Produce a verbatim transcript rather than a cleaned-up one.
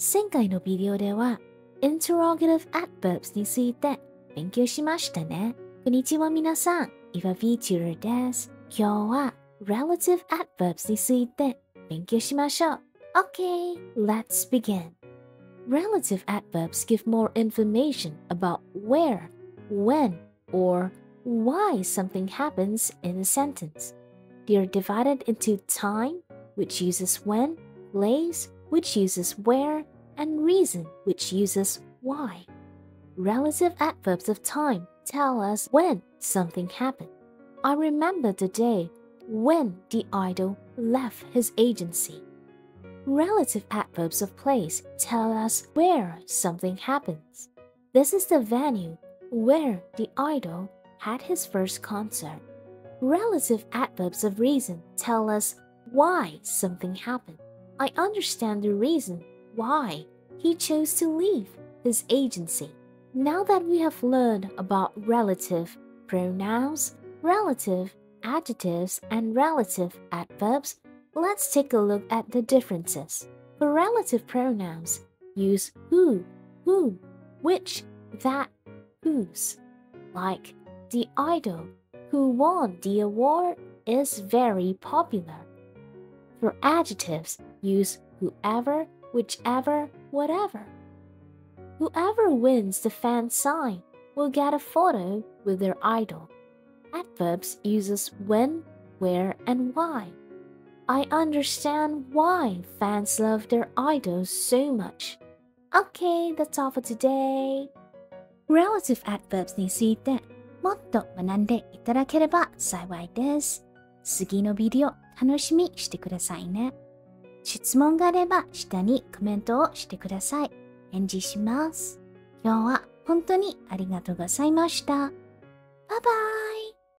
前回のビデオでは Interrogative Adverbs について勉強しましたね。こんにちは皆さん、イヴァ VTutor です。今日は Relative Adverbs について勉強しましょう。Okay, let's begin. Relative adverbs give more information about where, when, or why something happens in a sentence. They are divided into time, which uses when, place, which uses where, and reason, which uses why. Relative adverbs of time tell us when something happened. I remember the day when the idol left his agency. Relative adverbs of place tell us where something happens. This is the venue where the idol had his first concert. Relative adverbs of reason tell us why something happened. I understand the reason why he chose to leave his agency. Now that we have learned about relative pronouns, relative adjectives, and relative adverbs, let's take a look at the differences. For relative pronouns, use who, whom, which, that, whose. Like, the idol who won the award is very popular. For adjectives, use whoever, whichever, whatever. Whoever wins the fan sign will get a photo with their idol. Adverbs uses when, where, and why. I understand why fans love their idols so much. Okay, that's all for today. Relative adverbs についてもっと学んでいただければ幸いです。次のビデオ楽しみにしてくださいね。質問があれば下にコメントをしてください。返事します。今日は本当にありがとうございました。バイバイ。